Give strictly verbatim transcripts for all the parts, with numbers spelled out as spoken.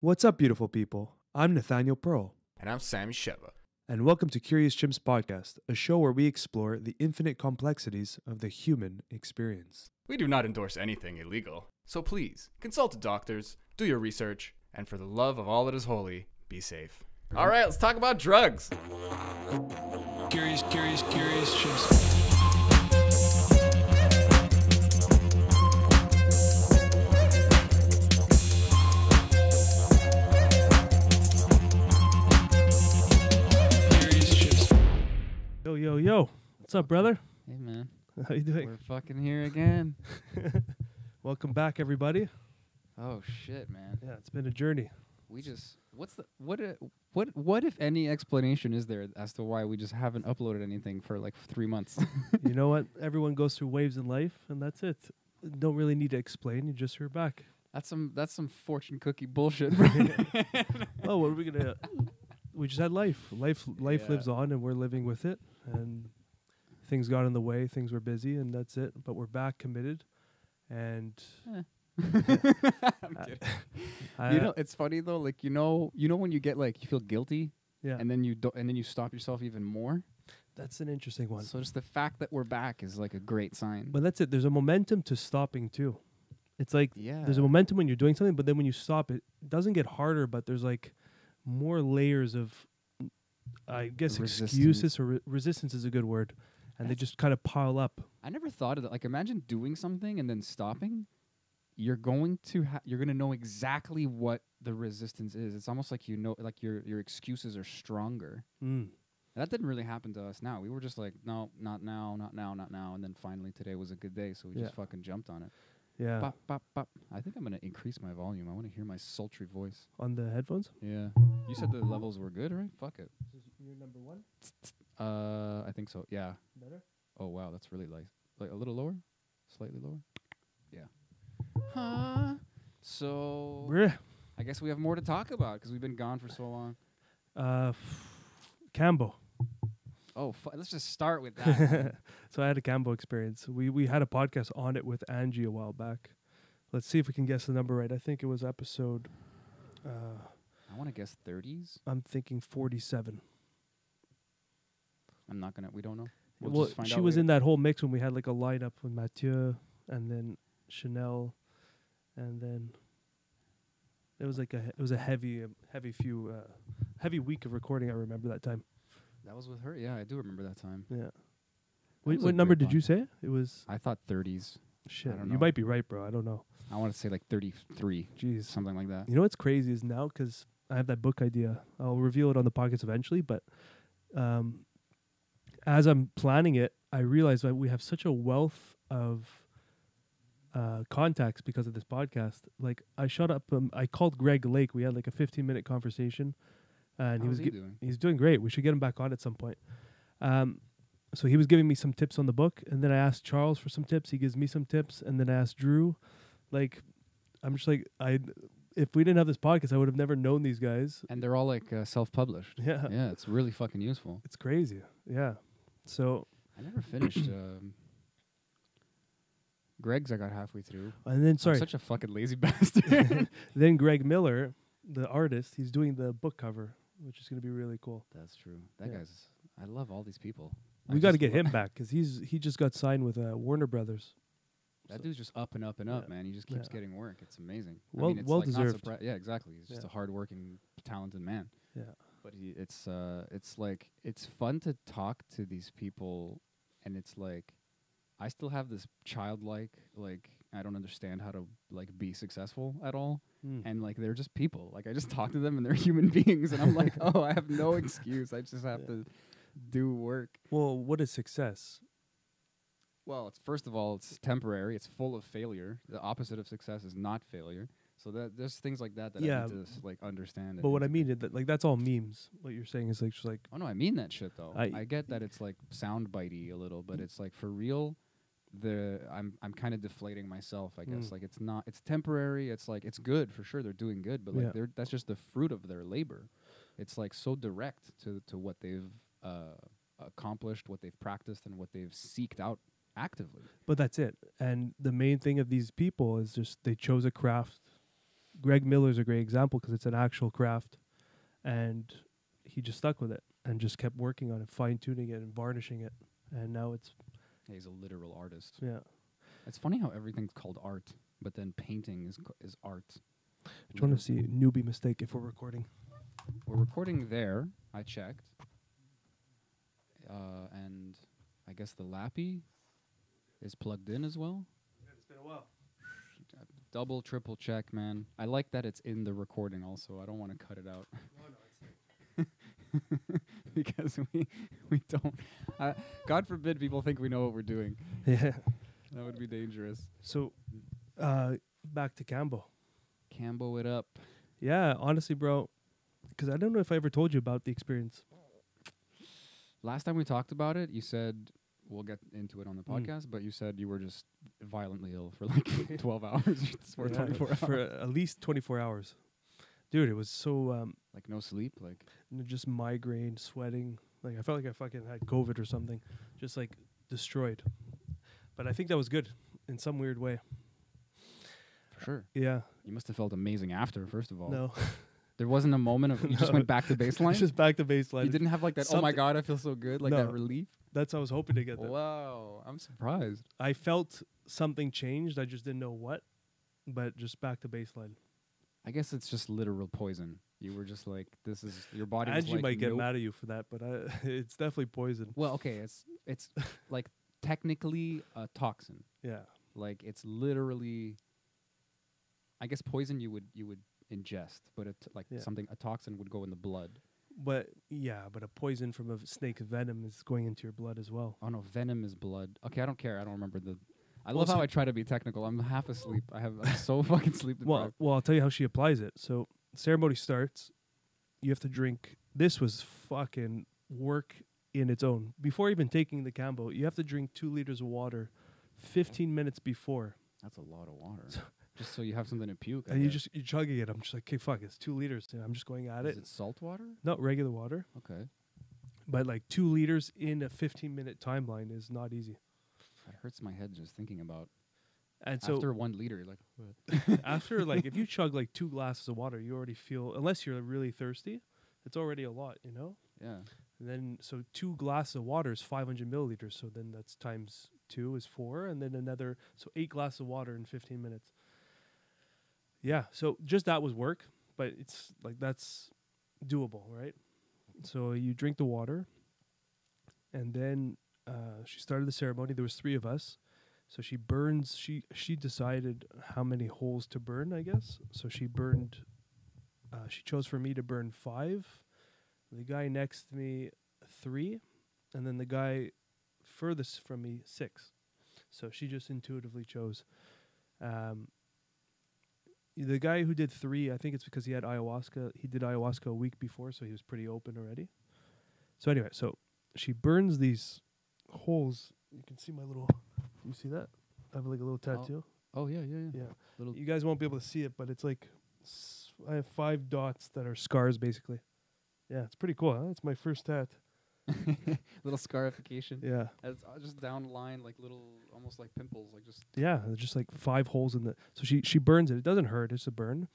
What's up, beautiful people? I'm Nathaniel Pearl. And I'm Sammy Sheva. And welcome to Curious Chimps Podcast, a show where we explore the infinite complexities of the human experience. We do not endorse anything illegal, so please, consult the doctors, do your research, and for the love of all that is holy, be safe. All right, let's talk about drugs. Curious, curious, curious chimps. Yo, yo, yo. What's up, brother? Hey, man. How you doing? We're fucking here again. Welcome back, everybody. Oh, shit, man. Yeah, it's been a journey. We just... What's the... What, uh, what, what if any explanation is there as to why we just haven't uploaded anything for, like, three months? You know what? Everyone goes through waves in life, and that's it. Don't really need to explain. You just hear back. That's some, that's some fortune cookie bullshit. Oh, what are we going to... We just had life. Life life yeah. lives on, and we're living with it. And things got in the way. Things were busy, and that's it. But we're back, committed. And eh. I'm kidding. I, you know, it's funny though. Like you know, you know when you get like you feel guilty, yeah, and then you do and then you stop yourself even more. That's an interesting one. So just the fact that we're back is like a great sign. But that's it. There's a momentum to stopping too. It's like yeah. there's a momentum when you're doing something, but then when you stop, it doesn't get harder. But there's like more layers of, I guess, resistance. excuses or re resistance is a good word. And That's they just kind of pile up. I never thought of that. Like, imagine doing something and then stopping. You're going to ha you're going to know exactly what the resistance is. It's almost like, you know, like your, your excuses are stronger. Mm. That didn't really happen to us now. We were just like, no, not now, not now, not now. And then finally today was a good day. So we yeah. just fucking jumped on it. Yeah. Bop, bop, bop. I think I'm going to increase my volume. I want to hear my sultry voice. On the headphones? Yeah. You said the levels were good, right? Fuck it. Is your number one? Uh, I think so, yeah. Better? Oh, wow, that's really light. Like a little lower? Slightly lower? Yeah. Huh? So, Blech. I guess we have more to talk about because we've been gone for so long. Uh, Kambo. Oh, fu let's just start with that. So I had a Kambo experience. We we had a podcast on it with Angie a while back. Let's see if we can guess the number right. I think it was episode... Uh, I want to guess thirties. I'm thinking forty-seven. I'm not going to... We don't know. We'll, well just find she out was later. In that whole mix when we had like a lineup with Mathieu and then Chanel and then... It was like a, it was a heavy, um, heavy, few, uh, heavy week of recording, I remember that time. That was with her? Yeah, I do remember that time. Yeah. Wait, what number did you say? It was... I thought thirties. Shit. You might be right, bro. I don't know. I want to say like thirty-three. Jeez. Something like that. You know what's crazy is now, because I have that book idea. I'll reveal it on the podcast eventually, but um, as I'm planning it, I realize that we have such a wealth of uh, contacts because of this podcast. Like, I shot up... Um, I called Greg Lake. We had like a fifteen-minute conversation. And he was he doing? He's doing great. We should get him back on at some point. Um, so he was giving me some tips on the book, and then I asked Charles for some tips. He gives me some tips, and then I asked Drew. Like, I'm just like, I if we didn't have this podcast, I would have never known these guys. And they're all like uh, self-published. Yeah, yeah, it's really fucking useful. It's crazy. Yeah. So I never finished. um, Greg's I got halfway through, and then sorry, I'm such a fucking lazy bastard. Then Greg Miller, the artist, he's doing the book cover, which is going to be really cool. That's true. That yeah. guy's... I love all these people. We got to get him back because he's he just got signed with uh, Warner Brothers. That so dude's just up and up and yeah. up, man. He just keeps yeah. getting work. It's amazing. Well, I mean, it's well like deserved. Not yeah, exactly. He's yeah. just a hardworking, talented man. Yeah. But he, it's uh, it's like it's fun to talk to these people, and it's like I still have this childlike like I don't understand how to like be successful at all. Mm. And like they're just people. Like I just talk to them and they're human beings, and I'm like, oh, I have no excuse. I just have yeah. to do work. Well, what is success? Well, it's first of all, it's temporary. It's full of failure. The opposite of success is not failure. So that there's things like that that yeah, I need to just, like understand. But what I mean is that like that's all memes. What you're saying is like just like, oh no, I mean that shit though. I, I get that it's like sound bitey a little, but mm. it's like for real. The I'm I'm kind of deflating myself, I guess. Mm. Like it's not it's temporary. It's like it's good for sure. They're doing good, but like yeah. they're that's just the fruit of their labor. It's like so direct to to what they've uh, accomplished, what they've practiced, and what they've seeked out actively. But that's it. And the main thing of these people is just they chose a craft Greg Miller is a great example because it's an actual craft, and he just stuck with it and just kept working on it, fine-tuning it and varnishing it, and now it's... Yeah, he's a literal artist. Yeah. It's funny how everything's called art, but then painting is co- is art. I just want to see a newbie mistake if we're recording. We're recording there. I checked. Uh, and I guess the lappy is plugged in as well. Yeah, it's been a while. Double, triple check, man. I like that it's in the recording also. I don't want to cut it out. No, no, it's because we we don't. Uh, God forbid people think we know what we're doing. Yeah. That would be dangerous. So, uh, back to Kambo. Kambo it up. Yeah, honestly, bro, because I don't know if I ever told you about the experience. Last time we talked about it, you said, we'll get into it on the podcast, mm. but you said you were just violently ill for like twelve hours or yeah, twenty-four hours. For at least twenty-four hours. Dude, it was so... Um, like no sleep? Like just migraine, sweating. Like I felt like I fucking had COVID or something. Just like destroyed. But I think that was good in some weird way. For sure. Yeah. You must have felt amazing after, first of all. No. There wasn't a moment of... You no. just went back to baseline? Just back to baseline. You didn't have like that, Something. Oh my God, I feel so good, like no. that relief? That's what I was hoping to get. That. Wow. I'm surprised. I felt something changed. I just didn't know what, but just back to baseline. I guess it's just literal poison. You were just like, this is... Your body Angie was like... Angie might get nope. mad at you for that, but I, it's definitely poison. Well, okay. It's it's like... technically a toxin. Yeah. Like it's literally, I guess poison you would you would ingest, but it like yeah. something a toxin would go in the blood. But yeah, but a poison from a snake venom is going into your blood as well. Oh no, venom is blood. Okay, I don't care. I don't remember the I well, love so how I try to be technical. I'm half asleep. I have I'm so fucking sleep deprived. Well, well, I'll tell you how she applies it. So ceremony starts. You have to drink. This was fucking work in its own. Before even taking the Kambo, you have to drink two liters of water fifteen minutes before. That's a lot of water. Just so you have something to puke. And I you guess. just, you're chugging it. I'm just like, okay, fuck, it's two liters. And I'm just going at Is it. Is it salt water? No, regular water. Okay. But like two liters in a fifteen minute timeline is not easy. It hurts my head just thinking about. And so after one liter, like. After like, if you chug like two glasses of water, you already feel, unless you're really thirsty, it's already a lot, you know? Yeah. And then, so two glasses of water is five hundred milliliters. So then that's times two is four. And then another, so eight glasses of water in fifteen minutes. Yeah. So just that was work, but it's like, that's doable, right? So you drink the water and then uh, she started the ceremony. There was three of us. So she burns, she, she decided how many holes to burn, I guess. So she burned, uh, she chose for me to burn five. The guy next to me, three, and then the guy furthest from me, six. So she just intuitively chose. Um, the guy who did three, I think it's because he had ayahuasca. He did ayahuasca a week before, so he was pretty open already. So anyway, so she burns these holes. You can see my little, you see that? I have like a little tattoo. Oh, oh yeah, yeah, yeah. yeah. Little you guys won't be able to see it, but it's like, s- I have five dots that are scars basically. Yeah, it's pretty cool, huh? It's my first tat. Little scarification. Yeah. It's uh, just down line, like little, almost like pimples. like just. Yeah, just like five holes in the... So she, she burns it. It doesn't hurt. It's a burn.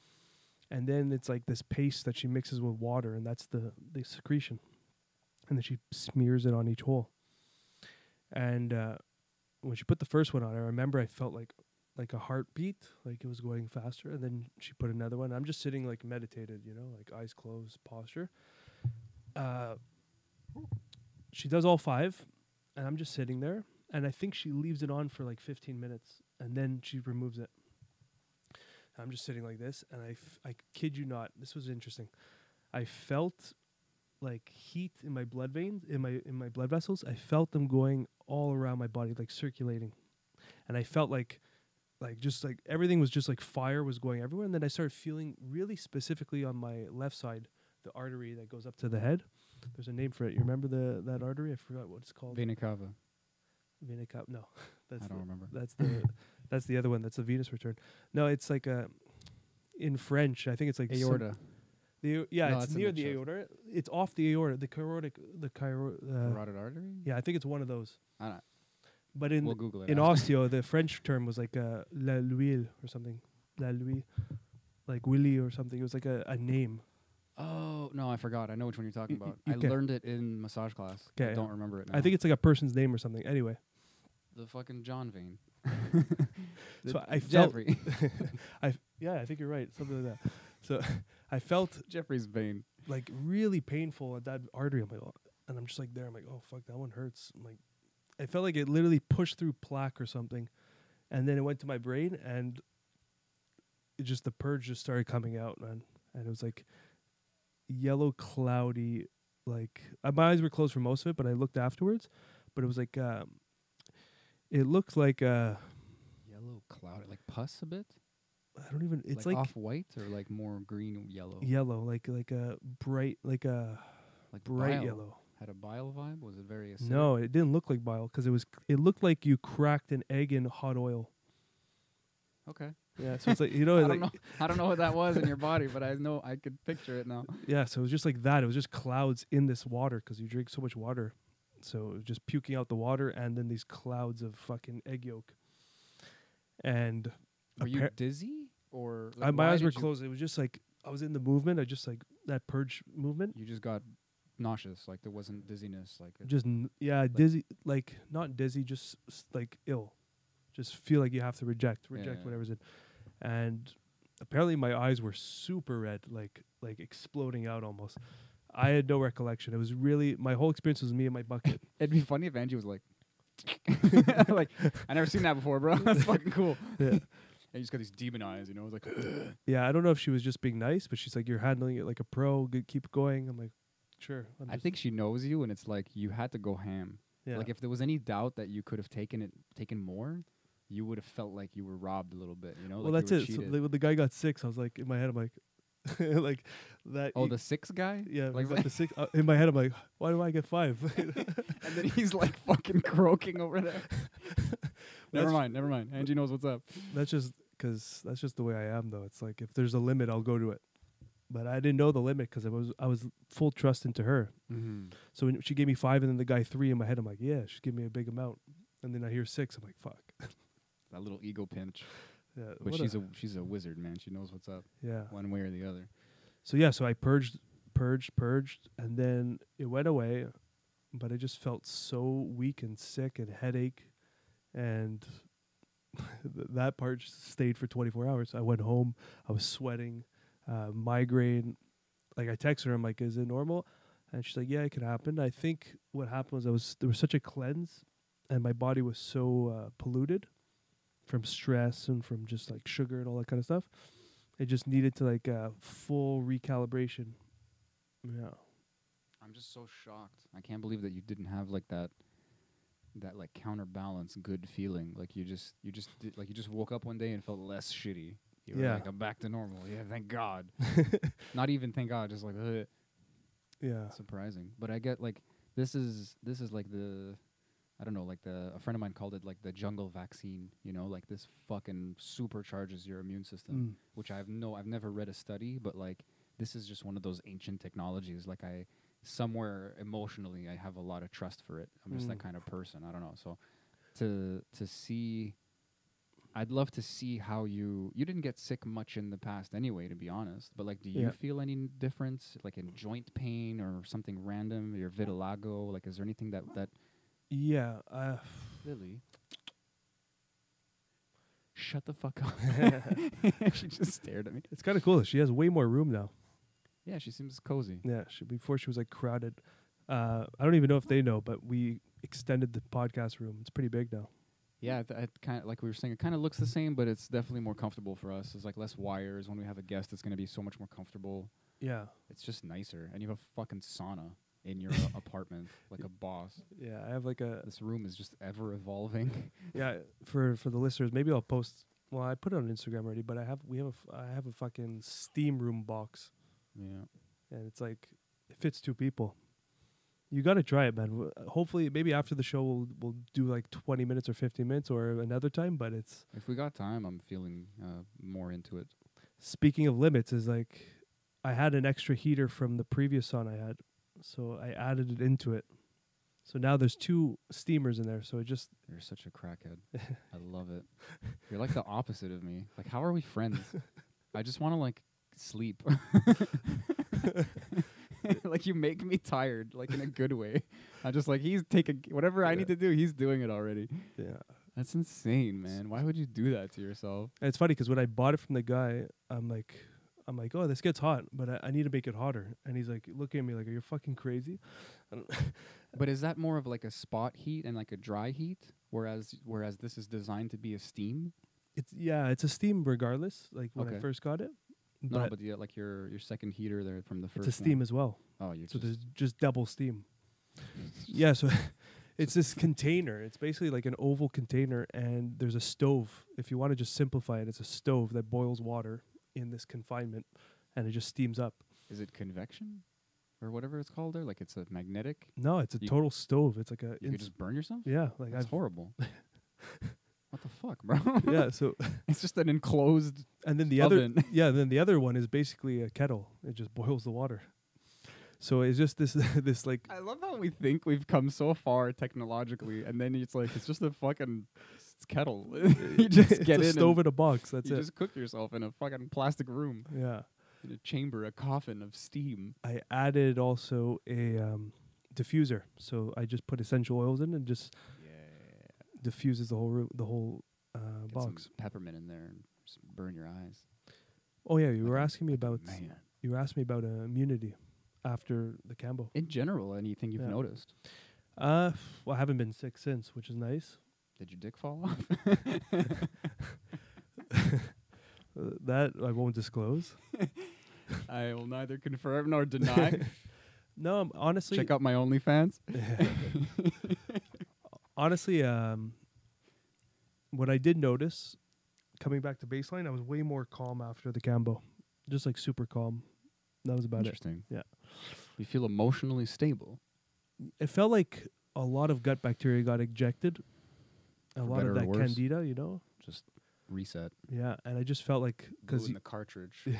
And then it's like this paste that she mixes with water, and that's the, the secretion. And then she smears it on each hole. And uh, when she put the first one on, I remember I felt like like a heartbeat, like it was going faster. And then she put another one. I'm just sitting like meditated, you know, like eyes closed, posture. Uh, she does all five, and I'm just sitting there, and I think she leaves it on for like fifteen minutes, and then she removes it. I'm just sitting like this, and I, f- I kid you not, this was interesting. I felt like heat in my blood veins, in my in my blood vessels. I felt them going all around my body, like circulating, and I felt like, like just like everything was just like fire was going everywhere. And then I started feeling really specifically on my left side. The artery that goes up to the head. There's a name for it. You remember the that artery? I forgot what it's called. Vena cava. Vena cava. No, that's I don't remember. That's the that's the other one. That's the venous return. No, it's like a in French. I think it's like aorta. The yeah, no, it's near the show. aorta. It's off the aorta. The carotid. The chiro, uh, carotid artery. Yeah, I think it's one of those. I don't. But in we'll Google it in osteo, the French term was like uh, la l'huile or something. La l'huile. like Willie or something. It was like a, a name. Oh, no, I forgot. I know which one you're talking y about. I kay. learned it in massage class. Kay, I yeah. don't remember it now. I think it's like a person's name or something. Anyway. The fucking John vein. So I felt... I yeah, I think you're right. Something like that. So I felt... Jeffrey's vein. Like really painful at that artery. I'm like, oh, and I'm just like there. I'm like, oh, fuck, that one hurts. I'm like, I felt like it literally pushed through plaque or something. And then it went to my brain and it just, the purge just started coming out, man. And it was like yellow, cloudy, like uh, my eyes were closed for most of it, but I looked afterwards, but it was like, um, it looked like a yellow cloud, like pus a bit. I don't even, it's like, like off white or like more green, yellow, yellow, like, like a bright, like a like bright bile. Yellow. Had a bile vibe? Was it very acidic? No, it didn't look like bile because it was, it looked like you cracked an egg in hot oil. Okay. Yeah, so it's like, you know, I like don't know, I don't know what that was in your body, but I know I could picture it now. Yeah, so it was just like that. It was just clouds in this water because you drink so much water, so it was just puking out the water and then these clouds of fucking egg yolk. And were you dizzy or? Like I, my eyes were closed. It was just like I was in the movement. I just like that purge movement. You just got nauseous, like there wasn't dizziness, like just n yeah, like dizzy, like not dizzy, just s like ill. Just feel like you have to reject, reject yeah, whatever's in. And apparently my eyes were super red, like like exploding out almost. I had no recollection. It was really, my whole experience was me and my bucket. It'd be funny if Angie was like, like, I never seen that before, bro. That's fucking cool. Yeah. And you just got these demon eyes, you know, it's like. Yeah, I don't know if she was just being nice, but she's like, you're handling it like a pro, good, keep going. I'm like, sure. I'm I think she knows you and it's like, you had to go ham. Yeah. Like if there was any doubt that you could have taken it, taken more, you would have felt like you were robbed a little bit, you know? Well, like that's it. So like when the guy got six, I was like, in my head, I'm like, like that. Oh, the six guy? Yeah, like, like the six. Uh, in my head, I'm like, why do I get five? And then he's like fucking croaking over there. Never mind, never mind. Angie knows what's up. That's just because that's just the way I am, though. It's like if there's a limit, I'll go to it. But I didn't know the limit because I was I was full trust into her. Mm-hmm. So when she gave me five and then the guy three, in my head, I'm like, yeah, she gave me a big amount. And then I hear six, I'm like, fuck. That little ego pinch. Yeah, but she's a, a she's a wizard, man. She knows what's up. Yeah, one way or the other. So yeah, so I purged, purged, purged, and then it went away. But I just felt so weak and sick and headache, and th that part just stayed for twenty-four hours. I went home. I was sweating, uh, migraine. Like I texted her, I'm like, "Is it normal?" And she's like, "Yeah, it could happen." I think what happened was I was there was such a cleanse, and my body was so uh, polluted from stress and from just like sugar and all that kind of stuff. It just needed to like a uh, full recalibration. Yeah. I'm just so shocked. I can't believe that you didn't have like that, that like counterbalance, good feeling. Like you just, you just did, like you just woke up one day and felt less shitty. You were yeah. like, I'm back to normal. Yeah. Thank God. Not even thank God. Just like, ugh. Yeah. Surprising. But I get like, this is, this is like the, I don't know, like the, a friend of mine called it like the jungle vaccine, you know, like this fucking supercharges your immune system, mm. which I've no, I've never read a study, but like, this is just one of those ancient technologies. Like I, somewhere emotionally, I have a lot of trust for it. I'm mm. just that kind of person. I don't know. So to, to see, I'd love to see how you, you didn't get sick much in the past anyway, to be honest, but like, do yeah. you feel any difference? Like in joint pain or something random, your vitiligo, like, is there anything that, that, yeah, uh Lily. Shut the fuck up. She just stared at me. It's kind of cool. She has way more room now. Yeah, she seems cozy. Yeah, she, before she was like crowded. Uh I don't even know if they know, but we extended the podcast room. It's pretty big now. Yeah, it, it kind of, like we were saying, it kind of looks the same, but it's definitely more comfortable for us. It's like less wires. When we have a guest, it's going to be so much more comfortable. Yeah. It's just nicer. And you have a fucking sauna in your apartment, like a boss. Yeah, I have like a... This room is just ever evolving. Yeah, for for the listeners, maybe I'll post... Well, I put it on Instagram already, but I have we have a f I have a fucking steam room box. Yeah. And it's like, it fits two people. You got to try it, man. W hopefully, maybe after the show, we'll, we'll do like twenty minutes or fifteen minutes or another time, but it's... If we got time, I'm feeling uh, more into it. Speaking of limits, is like, I had an extra heater from the previous sauna I had. So I added it into it. So now there's two steamers in there. So it just... You're such a crackhead. I love it. You're like the opposite of me. Like, how are we friends? I just want to like sleep. Like you make me tired, like in a good way. I'm just like, he's taking whatever yeah. I need to do, he's doing it already. Yeah. That's insane, man. Why would you do that to yourself? And it's funny because when I bought it from the guy, I'm like, I'm like, oh, this gets hot, but I, I need to make it hotter. And he's like, looking at me like, are you fucking crazy? I don't but is that more of like a spot heat and like a dry heat, whereas whereas this is designed to be a steam? It's yeah, it's a steam regardless. Like when okay. I first got it. No, but, but yeah, like your your second heater there from the first. It's a steam one. As well. Oh, you so just there's just double steam. Yeah, so it's this container. It's basically like an oval container, and there's a stove. If you want to just simplify it, it's a stove that boils water in this confinement, and it just steams up. Is it convection, or whatever it's called there? Like it's a magnetic. No, it's a you total stove. It's like a. You could just burn yourself. Yeah, like that's I've horrible. What the fuck, bro? Yeah, so it's just an enclosed and then the oven. Other yeah, then the other one is basically a kettle. It just boils the water. So it's just this this like I love how we think we've come so far technologically, and then it's like it's just a fucking kettle. You just it's get a in stove in a box. That's you it. You just cook yourself in a fucking plastic room. Yeah, in a chamber, a coffin of steam. I added also a um, diffuser, so I just put essential oils in and just. Diffuses the whole room, the whole uh, Get box. Some peppermint in there, and just burn your eyes. Oh yeah, you like were asking me about. Man. You were asking me about uh, immunity after the Kambo. In general, anything you've yeah. noticed? Uh, well, I haven't been sick since, which is nice. Did your dick fall off? That I won't disclose. I will neither confirm nor deny. No, I'm honestly. Check out my OnlyFans. Honestly, um, what I did notice, coming back to baseline, I was way more calm after the Kambo. Just like super calm. That was about Interesting. It. Interesting. Yeah. You feel emotionally stable. It felt like a lot of gut bacteria got ejected. A For lot of that candida, you know? Just reset. Yeah, and I just felt like... Because in the cartridge. Yeah.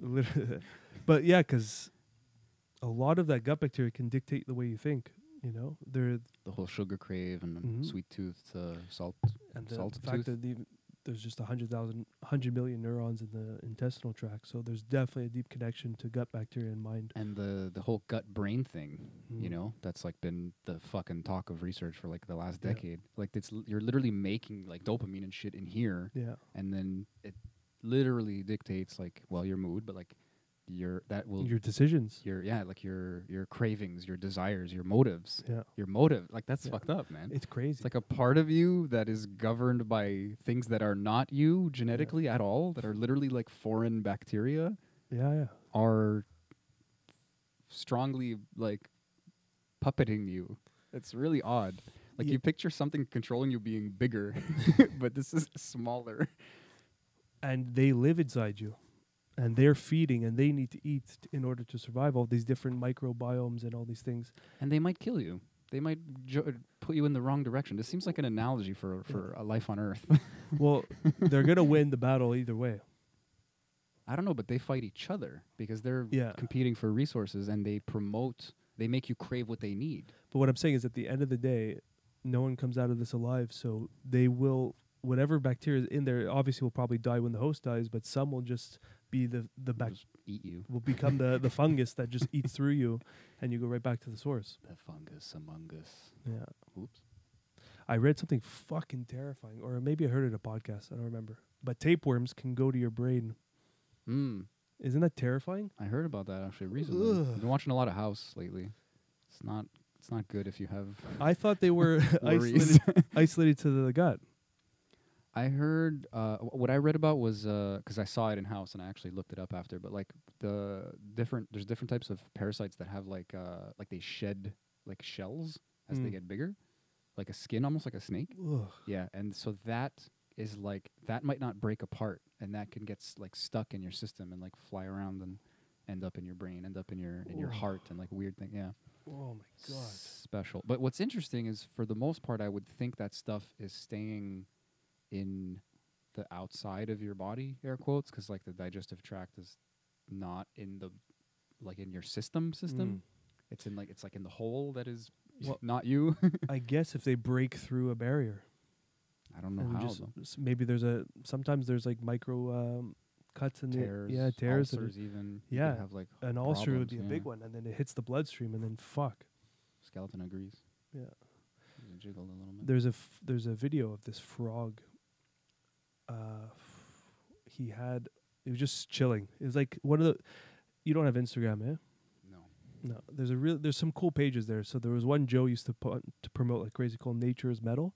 Literally. But yeah, because a lot of that gut bacteria can dictate the way you think. You know, there the whole sugar crave and mm-hmm. sweet tooth, uh, salt, and the salt the fact tooth. That there's just a hundred thousand, hundred million neurons in the intestinal tract, so there's definitely a deep connection to gut bacteria and mind. And the the whole gut brain thing, mm. you know, that's like been the fucking talk of research for like the last yeah. decade. Like it's l you're literally making like dopamine and shit in here, yeah, and then it literally dictates like well your mood, but like. Your that will your decisions. Your yeah, like your your cravings, your desires, your motives. Yeah. Your motive. Like that's yeah. fucked up, man. It's crazy. It's like a part of you that is governed by things that are not you genetically yeah. at all, that are literally like foreign bacteria. Yeah, yeah. Are strongly like puppeting you. It's really odd. Like yeah. you picture something controlling you being bigger, but this is smaller. And they live inside you. And they're feeding, and they need to eat in order to survive all these different microbiomes and all these things. And they might kill you. They might jo put you in the wrong direction. This seems like an analogy for, for yeah. a life on Earth. Well, they're going to win the battle either way. I don't know, but they fight each other because they're yeah. competing for resources, and they promote, they make you crave what they need. But what I'm saying is at the end of the day, no one comes out of this alive, so they will, whatever bacteria is in there, obviously will probably die when the host dies, but some will just... be the the back eat you will become the the fungus that just eats through you, and you go right back to the source. That fungus among us. Yeah. Oops. I read something fucking terrifying, or maybe I heard it in a podcast. I don't remember. But tapeworms can go to your brain. Hmm. Isn't that terrifying? I heard about that actually recently. Ugh. I've been watching a lot of House lately. It's not it's not good if you have. I thought they were isolated, isolated to the gut. I heard uh, what I read about was because uh, I saw it in House and I actually looked it up after. But like the different, there's different types of parasites that have like uh, like they shed like shells as mm. they get bigger, like a skin, almost like a snake. Ugh. Yeah, and so that is like that might not break apart, and that can get s like stuck in your system and like fly around and end up in your brain, end up in your in Ooh. Your heart, and like weird thing. Yeah. Oh my god. S special. But what's interesting is for the most part, I would think that stuff is staying. In the outside of your body, air quotes, because like the digestive tract is not in the like in your system system. Mm. It's in like it's like in the hole that is well, not you. I guess if they break through a barrier, I don't know and how. Just, just maybe there's a sometimes there's like micro um, cuts in tears, the yeah tears ulcers even yeah have like an problems, ulcer would be yeah. a big one, and then it hits the bloodstream, and then fuck. Skeleton agrees. Yeah. It jiggled a little bit. There's a f- there's a video of this frog. Uh, f- he had it was just chilling. It was like one of the. You don't have Instagram, eh? No, there's a real there's some cool pages there. So there was one Joe used to put to promote like crazy called Nature is Metal.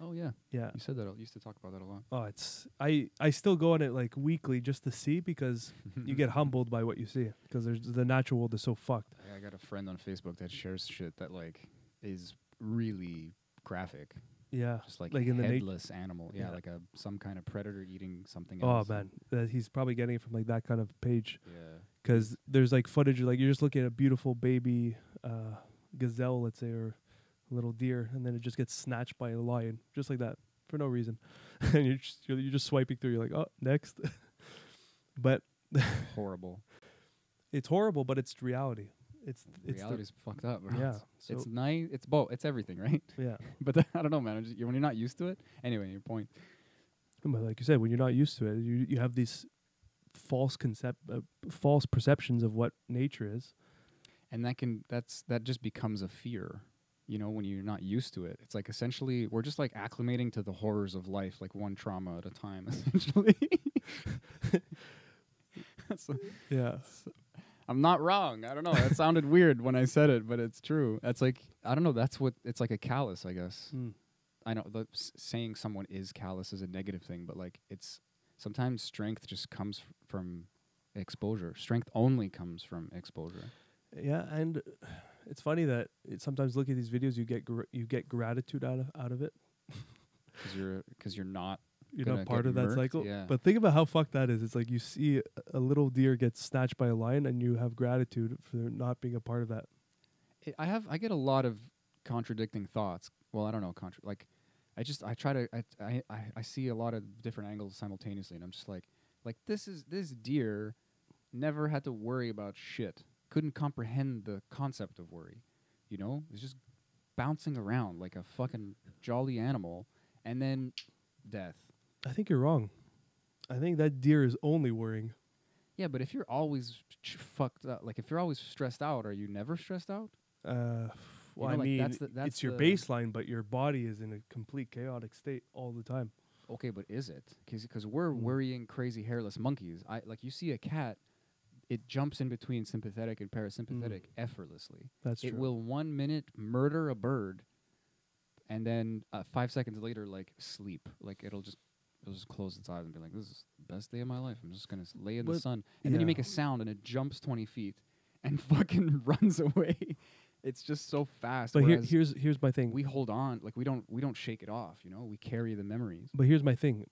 Oh yeah, yeah. You said that. I used to talk about that a lot. Oh, it's I I still go on it like weekly just to see because you get humbled by what you see because there's the natural world is so fucked. Yeah, I got a friend on Facebook that shares shit that like is really graphic. Yeah, just like, like a in headless the nat- animal. Yeah, yeah, like a some kind of predator eating something. Oh else. man, uh, he's probably getting it from like that kind of page. Yeah. Because there's like footage, like you're just looking at a beautiful baby uh, gazelle, let's say, or a little deer, and then it just gets snatched by a lion, just like that, for no reason. And you're just, you're, you're just swiping through, you're like, oh, next. But horrible. It's horrible, but it's reality. It's th- reality's it's fucked up. Bro. Yeah, so it's nice. It's both. It's everything, right? Yeah. But th- I don't know, man. Just, you're, when you're not used to it, anyway, your point. But like you said, when you're not used to it, you you have these. false concept uh, false perceptions of what nature is, and that can that's that just becomes a fear, you know, when you're not used to it. It's like essentially we're just like acclimating to the horrors of life, like one trauma at a time, essentially. That's a, yeah that's, I'm not wrong, I don't know, that sounded weird when I said it, but it's true. That's like, I don't know, that's what it's like, a callous, I guess. mm. I know the s- saying someone is callous is a negative thing, but like it's sometimes strength just comes f- from exposure. Strength only comes from exposure. Yeah, and it's funny that it sometimes look at these videos, you get gr- you get gratitude out of out of it. Because you're because you're not you're not part of that murked. cycle. Yeah. But think about how fucked that is. It's like you see a little deer get snatched by a lion, and you have gratitude for not being a part of that. It, I have I get a lot of contradicting thoughts. Well, I don't know, contra- like. I just I try to I, I I see a lot of different angles simultaneously, and I'm just like like this is this deer never had to worry about shit. Couldn't comprehend the concept of worry, you know. It's just bouncing around like a fucking jolly animal, and then death. I think you're wrong. I think that deer is only worrying. Yeah, but if you're always ch- fucked up, like if you're always stressed out, are you never stressed out? Uh. Well, you know, I like mean, that's the, that's it's your baseline, but your body is in a complete chaotic state all the time. Okay, but is it? Because we're mm. worrying crazy hairless monkeys. I like you see a cat, it jumps in between sympathetic and parasympathetic mm. effortlessly. That's it true. It will one minute murder a bird, and then uh, five seconds later, like sleep. Like it'll just it'll just close its eyes and be like, "This is the best day of my life. I'm just gonna s- lay in but the sun." And yeah. then you make a sound, and it jumps twenty feet and fucking runs away. It's just so fast. But here, here's here's my thing. We hold on, like we don't we don't shake it off. You know, we carry the memories. But here's my thing.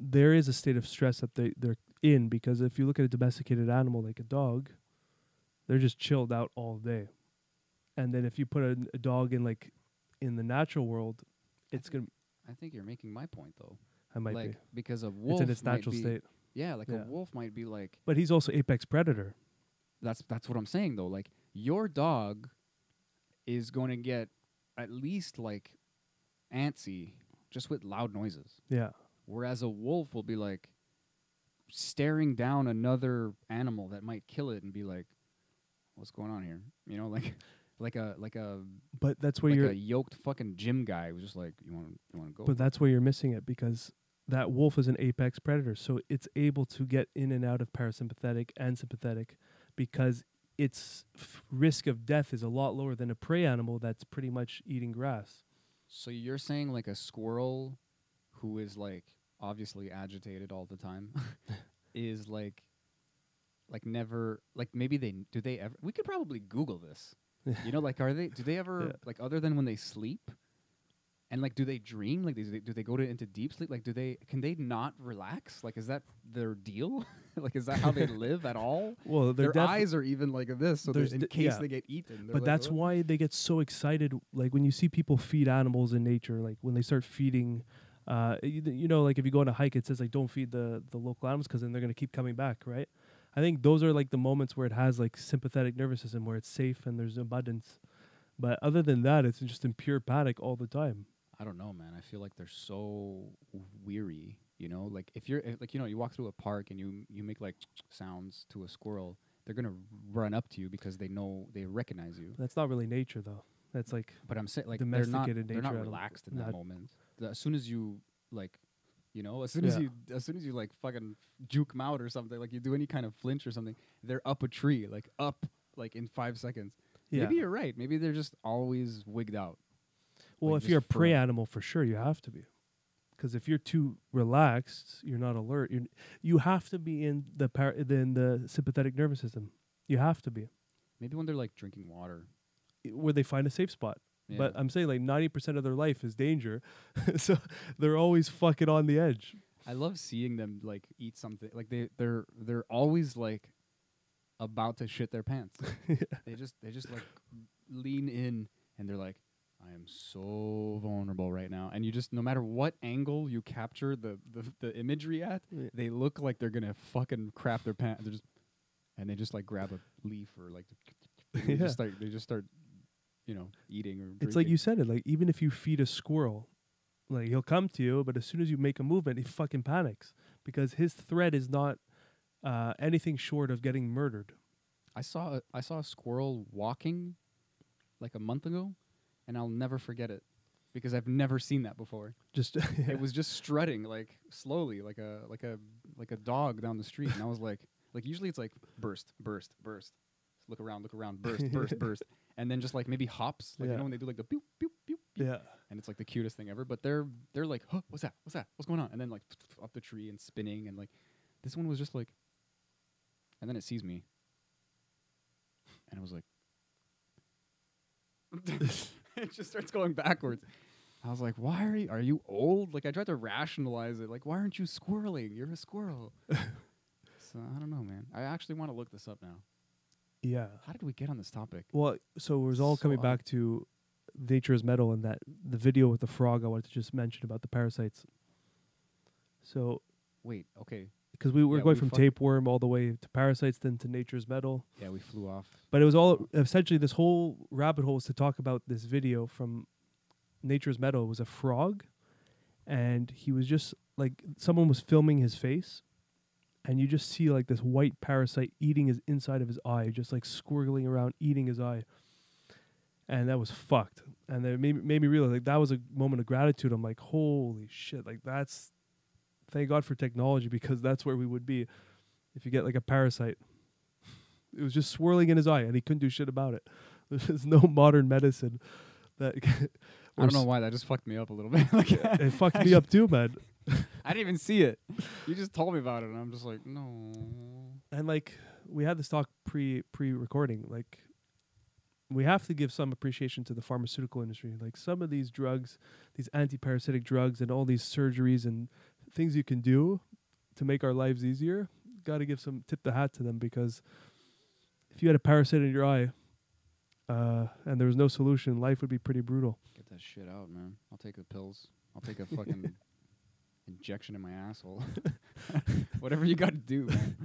There is a state of stress that they they're in, because if you look at a domesticated animal like a dog, they're just chilled out all day. And then if you put a, a dog in like in the natural world, it's I gonna. I think you're making my point though. I might like be because a wolf. It's in its natural state. Yeah, like yeah. a wolf might be like. But he's also apex predator. That's that's what I'm saying though. Like. Your dog is going to get at least like antsy just with loud noises. Yeah. Whereas a wolf will be like staring down another animal that might kill it and be like, "What's going on here?" You know, like like a like a but that's where like you're a yoked fucking gym guy who's just like, "You want you want to go?" But that's where you're missing it, because that wolf is an apex predator, so it's able to get in and out of parasympathetic and sympathetic because. Its f- risk of death is a lot lower than a prey animal that's pretty much eating grass. So you're saying like a squirrel who is like obviously agitated all the time is like like never like maybe they do they ever we could probably Google this. You know, like are they do they ever yeah. like other than when they sleep? And like do they dream? Like do they do they go to into deep sleep? Like do they can they not relax? Like is that their deal? Like is that how they live at all? Well, their defi- eyes are even like this, so in d- case yeah. they get eaten. But like, that's oh. why they get so excited. Like when you see people feed animals in nature, like when they start feeding, uh, you, th- you know, like if you go on a hike, it says like don't feed the the local animals because then they're gonna keep coming back, right? I think those are like the moments where it has like sympathetic nervous system where it's safe and there's abundance. But other than that, it's just in pure panic all the time. I don't know, man. I feel like they're so weary, you know? Like, if you're, if, like, you know, you walk through a park and you you make, like, sounds to a squirrel, they're going to run up to you because they know, they recognize you. That's not really nature, though. That's, like, but I'm saying, like, they're not, they're not relaxed in that moment. The, as soon as you, like... You know, as soon yeah. as you, as soon as you like fucking juke them out or something, like you do any kind of flinch or something, they're up a tree, like up, like in five seconds. Yeah. Maybe you're right. Maybe they're just always wigged out. Well, like if you're a prey animal, for sure, you have to be, because if you're too relaxed, you're not alert. You you have to be in the par- in the sympathetic nervous system. You have to be. Maybe when they're like drinking water, it, where they find a safe spot. Yeah. But I'm saying like ninety percent of their life is danger. So they're always fucking on the edge. I love seeing them like eat something. Like they, they're they're always like about to shit their pants. Yeah. They just they just like lean in and they're like, I am so vulnerable right now. And you just, no matter what angle you capture the, the, the imagery at, yeah. they look like they're gonna fucking crap their pants. They're just and they just like grab a leaf or like they yeah. just start they just start you know, eating or drinking. It's like you said it, like even if you feed a squirrel, like he'll come to you, but as soon as you make a movement, he fucking panics because his threat is not uh, anything short of getting murdered. I saw a, I saw a squirrel walking like a month ago, and I'll never forget it because I've never seen that before. Just yeah. It was just strutting like slowly, like a like a like a dog down the street, and I was like, like usually it's like burst, burst, burst, look around, look around, burst, burst, burst. And then just like maybe hops, like yeah. you know when they do like the pew pew pew, pew. Yeah. And it's like the cutest thing ever. But they're they're like, huh, what's that? What's that? What's going on? And then like up the tree and spinning and like, this one was just like, and then it sees me, and I was like, it just starts going backwards. I was like, why are you? Are you old? Like I tried to rationalize it. Like why aren't you squirreling? You're a squirrel. So I don't know, man. I actually want to look this up now. Yeah. How did we get on this topic? Well, so it was all so coming back to nature is metal and that the video with the frog I wanted to just mention about the parasites. So wait, okay. Because we were yeah, going we from tapeworm all the way to parasites, then to nature's metal. Yeah, we flew off. But it was all essentially this whole rabbit hole was to talk about this video from nature's metal. It was a frog, and he was just like someone was filming his face. And you just see like this white parasite eating his inside of his eye, just like squirreling around, eating his eye. And that was fucked. And that made, made me realize like that was a moment of gratitude. I'm like, holy shit, like that's, thank God for technology, because that's where we would be if you get like a parasite. It was just swirling in his eye and he couldn't do shit about it. There's no modern medicine that. I don't know why, that just fucked me up a little bit. Like yeah, it fucked me up too, man. I didn't even see it. You just told me about it, and I'm just like, no. And like, we had this talk pre pre recording. Like, we have to give some appreciation to the pharmaceutical industry. Like, some of these drugs, these anti-parasitic drugs, and all these surgeries and things you can do to make our lives easier. Got to give some tip the hat to them, because if you had a parasite in your eye uh, and there was no solution, life would be pretty brutal. Get that shit out, man. I'll take the pills. I'll take a fucking. Injection in my asshole. Whatever you got to do, man.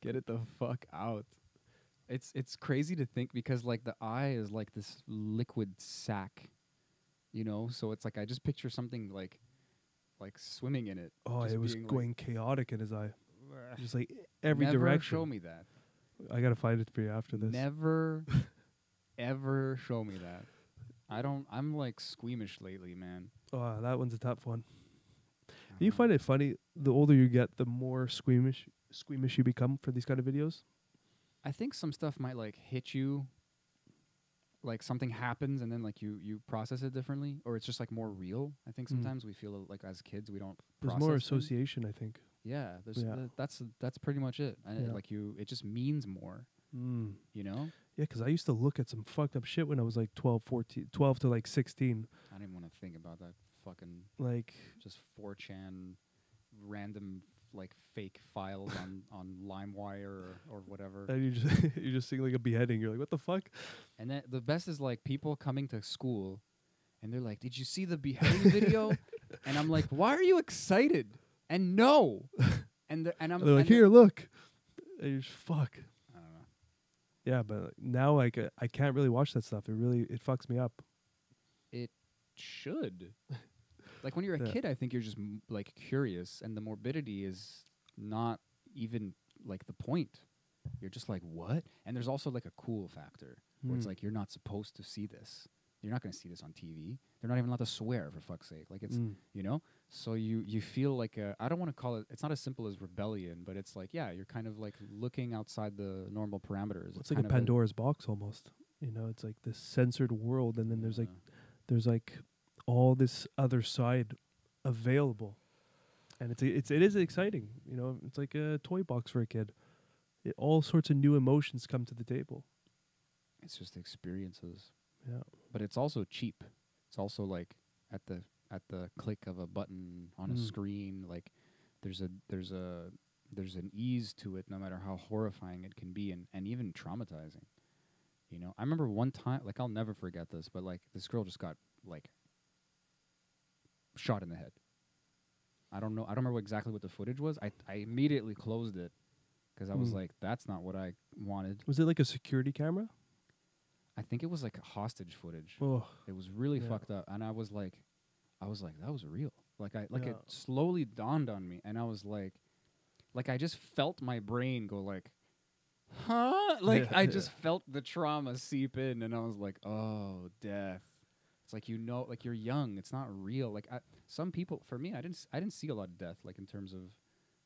Get it the fuck out. It's it's crazy to think, because like the eye is like this liquid sack, you know. So it's like I just picture something like like swimming in it. Oh, it was going like chaotic in his eye, just like every never direction. Show me that. I gotta find it for you after this. Never, ever show me that. I don't. I'm like squeamish lately, man. Oh, that one's a tough one. Do you find it funny, the older you get, the more squeamish squeamish you become for these kind of videos? I think some stuff might, like, hit you, like, something happens, and then, like, you, you process it differently, or it's just, like, more real. I think sometimes mm. we feel, like, as kids, we don't process. There's more association, things. I think. Yeah, there's yeah. Th- that's that's pretty much it. And yeah. it, like, you, it just means more, mm. you know? Yeah, because I used to look at some fucked up shit when I was, like, twelve, fourteen, twelve to, like, sixteen. I didn't want to think about that. Fucking like just four chan random like fake files on on LimeWire or, or whatever, and you just you just see like a beheading, you're like, what the fuck? And then the best is like people coming to school and they're like, did you see the beheading video? And I'm like, why are you excited? And no and the, and I'm they're like, and here look, and you're just fuck. I don't know. Yeah, but now like uh, I can't really watch that stuff. It really it fucks me up. It should Like when you're a yeah. kid, I think you're just m- like curious, and the morbidity is not even like the point. You're just like, what? And there's also like a cool factor mm. where it's like, you're not supposed to see this. You're not going to see this on T V. They're not even allowed to swear, for fuck's sake. Like it's, mm. you know, so you, you feel like, a, I don't want to call it, it's not as simple as rebellion, but it's like, yeah, you're kind of like looking outside the normal parameters. It's, it's like kind a Pandora's a box almost, you know, it's like this censored world. And then yeah. there's like, there's like all this other side available. And it's, it's, it is exciting. You know, it's like a toy box for a kid. It, all sorts of new emotions come to the table. It's just experiences. Yeah. But it's also cheap. It's also like at the at the click of a button on mm. a screen. Like there's a there's a there's an ease to it, no matter how horrifying it can be, and, and even traumatizing. You know, I remember one time, like I'll never forget this, but like this girl just got like shot in the head. I don't know. I don't remember exactly what the footage was. I I immediately closed it because mm. I was like, that's not what I wanted. Was it like a security camera? I think it was like hostage footage. Oh. It was really yeah. fucked up, and I was like, I was like, that was real. Like I, like yeah. it slowly dawned on me, and I was like, like I just felt my brain go like, huh? Like yeah. I just felt the trauma seep in, and I was like, oh, death. It's like, you know, like you're young. It's not real. Like I, some people, for me, I didn't, s- I didn't see a lot of death. Like in terms of,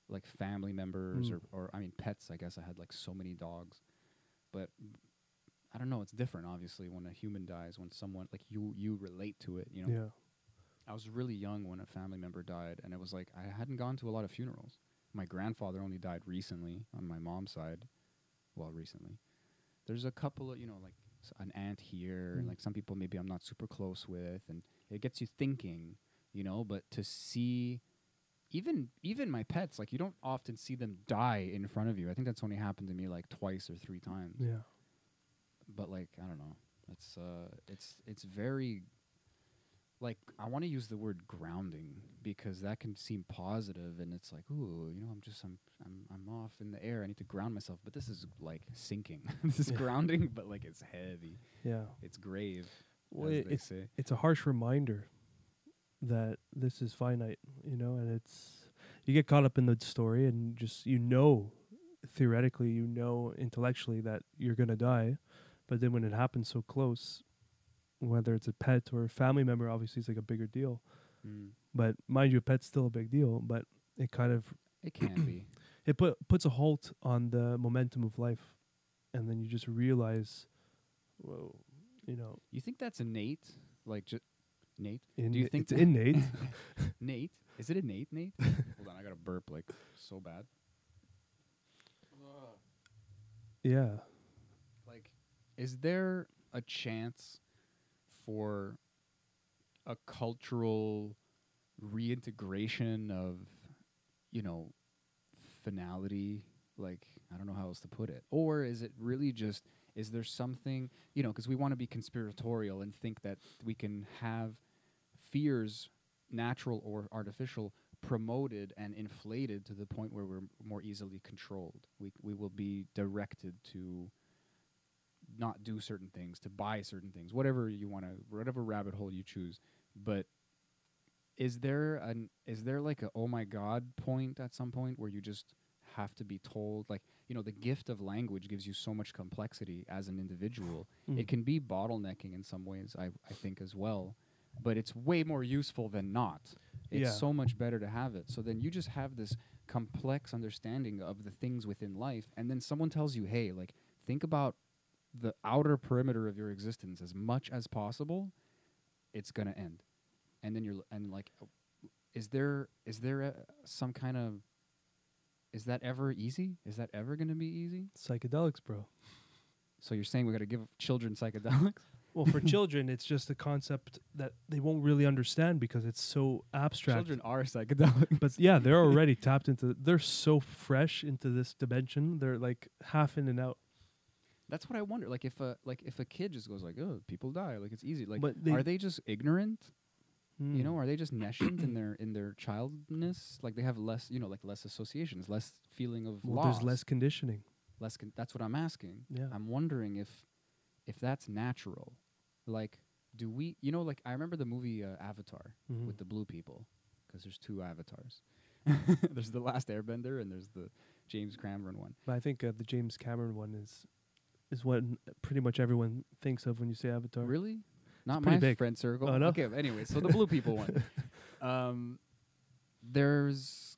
like family members mm. or, or I mean pets. I guess I had like so many dogs, but. I don't know. It's different, obviously, when a human dies, when someone like you, you relate to it, you know. Yeah. I was really young when a family member died, and it was like I hadn't gone to a lot of funerals. My grandfather only died recently on my mom's side. Well, recently, there's a couple of, you know, like s- an aunt here, mm. and like some people maybe I'm not super close with, and it gets you thinking, you know. But to see, even even my pets, like you don't often see them die in front of you. I think that's only happened to me like twice or three times. Yeah. But like I don't know, it's uh, it's it's very, like I want to use the word grounding because that can seem positive, and it's like, ooh, you know, I'm just I'm I'm I'm off in the air. I need to ground myself, but this is like sinking. This is yeah. grounding, but like it's heavy. Yeah, it's grave. Well, as it, they it's say. It's a harsh reminder that this is finite, you know, and it's you get caught up in the story, and just you know, theoretically, you know, intellectually that you're gonna die. But then when it happens so close, whether it's a pet or a family member, obviously it's like a bigger deal. Mm. But mind you, a pet's still a big deal, but it kind of... It can be. It put, puts a halt on the momentum of life. And then you just realize, whoa, you know... You think that's innate? Like, just... Nate? In- Do you think... It's innate. Nate? Is it innate, Nate? Hold on, I gotta burp, like, so bad. Uh. Yeah. Is there a chance for a cultural reintegration of, you know, finality? Like, I don't know how else to put it. Or is it really just, is there something, you know, because we want to be conspiratorial and think that we can have fears, natural or artificial, promoted and inflated to the point where we're more easily controlled. We we will be directed to... not do certain things, to buy certain things, whatever you want to, whatever rabbit hole you choose. But is there an, is there like a, oh my God point at some point where you just have to be told, like, you know, the gift of language gives you so much complexity as an individual. Mm. It can be bottlenecking in some ways, I, I think as well, but it's way more useful than not. It's yeah. so much better to have it. So then you just have this complex understanding of the things within life. And then someone tells you, hey, like, think about the outer perimeter of your existence as much as possible. It's gonna end, and then you're l- and like, uh, is there is there a, some kind of is that ever easy? Is that ever gonna be easy? Psychedelics, bro. So you're saying we gotta give children psychedelics? Well, for children, it's just a concept that they won't really understand because it's so abstract. Children are psychedelic, but yeah, they're already tapped into. They're so fresh into this dimension. They're like half in and out. That's what I wonder. Like if a like if a kid just goes like, oh, people die, like it's easy. Like, they are they just ignorant? Mm. You know, are they just nescient in their in their childness? Like they have less, you know, like less associations, less feeling of well, loss. There's less conditioning. Less. Con- that's what I'm asking. Yeah. I'm wondering if if that's natural. Like, do we, you know, like I remember the movie uh, Avatar mm-hmm. with the blue people, because there's two avatars. There's the Last Airbender and there's the James Cameron one. But I think uh, the James Cameron one is is what pretty much everyone thinks of when you say Avatar. Really? Not my big. friend circle. Oh, no? Okay, anyway, so the blue people one. Um, there's,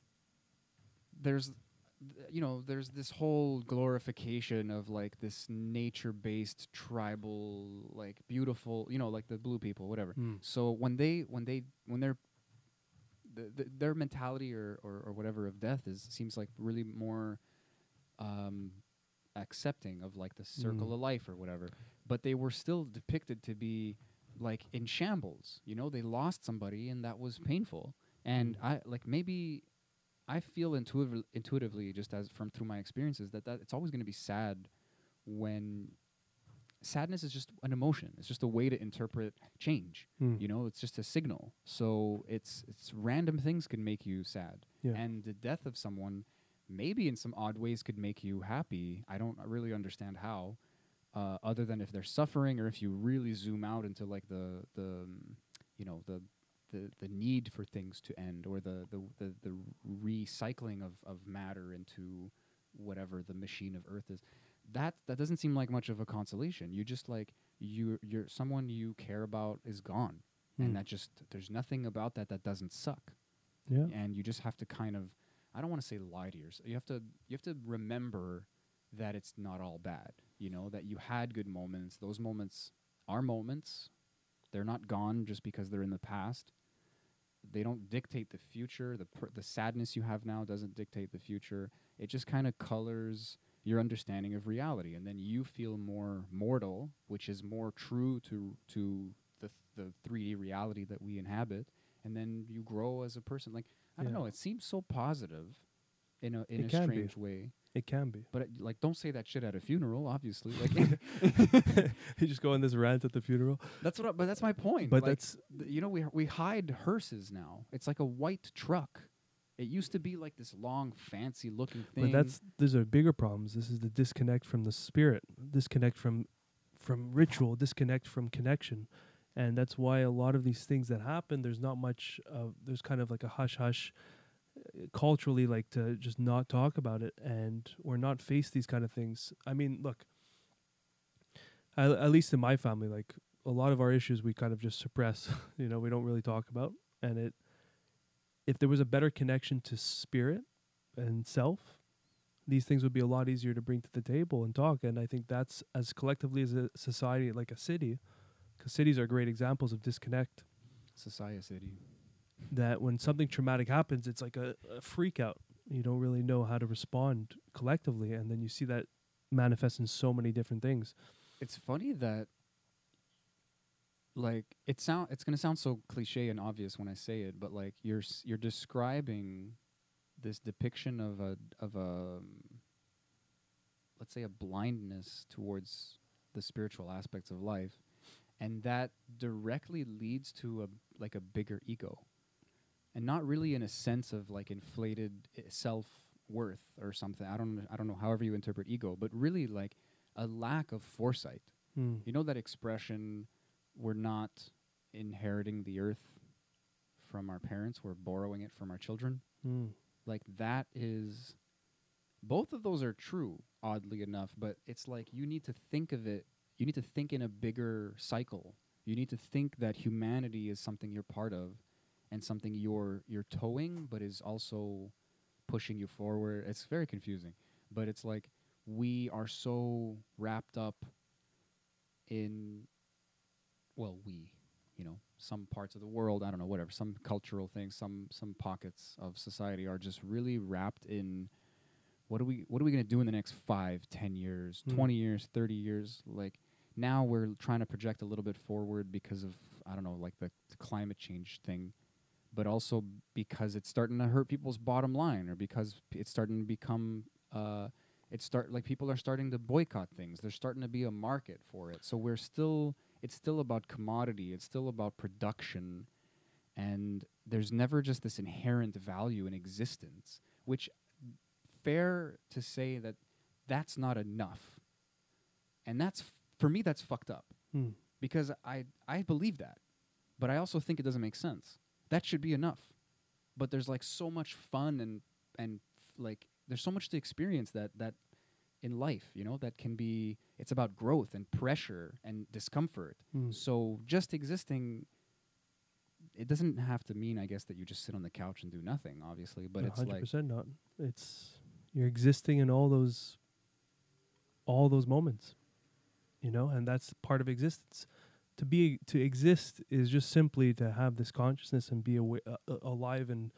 there's, th- you know, there's this whole glorification of like this nature-based tribal, like beautiful, you know, like the blue people, whatever. Mm. So when they, when they, when they're, th- th- their mentality or, or, or whatever of death is seems like really more um, accepting of like the circle mm. of life or whatever. But they were still depicted to be like in shambles, you know, they lost somebody and that was painful. And I like maybe I feel intuitively, intuitively just as from through my experiences that, that it's always going to be sad when sadness is just an emotion. It's just a way to interpret change. Mm. You know, it's just a signal. So it's it's random things can make you sad. Yeah. And the death of someone maybe in some odd ways could make you happy. I don't really understand how. Uh, other than if they're suffering, or if you really zoom out into like the the um, you know the, the the need for things to end, or the the the, the recycling of, of matter into whatever the machine of Earth is, that that doesn't seem like much of a consolation. You just like you you're someone you care about is gone, mm. and that just there's nothing about that that doesn't suck. Yeah, and you just have to kind of I don't want to say lie to yourself. You have to you have to remember that it's not all bad. You know, that you had good moments. Those moments are moments. They're not gone just because they're in the past. They don't dictate the future. The pr- the sadness you have now doesn't dictate the future. It just kind of colors your understanding of reality. And then you feel more mortal, which is more true to to the th- the three D reality that we inhabit. And then you grow as a person. Like, I yeah. don't know, it seems so positive in a in it a strange be. way. It can be. But, it, like, don't say that shit at a funeral, obviously. Like, you just go on this rant at the funeral. That's what. I, but that's my point. But like that's... Th- you know, we we hide hearses now. It's like a white truck. It used to be, like, this long, fancy-looking thing. But that's... These are bigger problems. This is the disconnect from the spirit. Disconnect from, from ritual. Disconnect from connection. And that's why a lot of these things that happen, there's not much... Uh, there's kind of, like, a hush-hush... culturally, like to just not talk about it and or not face these kind of things. I mean, look, at, at least in my family, like a lot of our issues we kind of just suppress. You know, we don't really talk about. And it, if there was a better connection to spirit and self, these things would be a lot easier to bring to the table and talk. And I think that's as collectively as a society, like a city, because cities are great examples of disconnect. Society city. That when something traumatic happens, it's like a, a freak out. You don't really know how to respond collectively. And then you see that manifest in so many different things. It's funny that, like, it sound, it's going to sound so cliche and obvious when I say it, but, like, you're s- you're describing this depiction of a, of a um, let's say, a blindness towards the spiritual aspects of life. And that directly leads to, a like, a bigger ego. And not really in a sense of like inflated I- self-worth or something. I don't I don't know however you interpret ego, but really like a lack of foresight. Mm. You know that expression, we're not inheriting the earth from our parents, we're borrowing it from our children. Mm. Like that is, both of those are true, oddly enough, but it's like you need to think of it, you need to think in a bigger cycle. You need to think that humanity is something you're part of, and something you're you're towing, but is also pushing you forward. It's very confusing, but it's like we are so wrapped up in, well, we, you know, some parts of the world, I don't know, whatever, some cultural things, some some pockets of society are just really wrapped in what are we what are we gonna do in the next five, ten years, mm. twenty years, thirty years, like. Now we're trying to project a little bit forward because of, I don't know, like the, the climate change thing, but also because it's starting to hurt people's bottom line, or because p- it's starting to become, uh, it's start like people are starting to boycott things. There's starting to be a market for it. So we're still, it's still about commodity. It's still about production. And there's never just this inherent value in existence, which fair to say that that's not enough. And that's For me, that's fucked up. Mm. because I, I believe that, but I also think it doesn't make sense. That should be enough. But there's like so much fun and, and f- like there's so much to experience that, that in life, you know, that can be, it's about growth and pressure and discomfort. Mm. So just existing, it doesn't have to mean, I guess, that you just sit on the couch and do nothing, obviously, but no, it's like one hundred percent not. It's, you're existing in all those, all those moments, you know, and that's part of existence. To be, to exist is just simply to have this consciousness and be awa- uh, alive and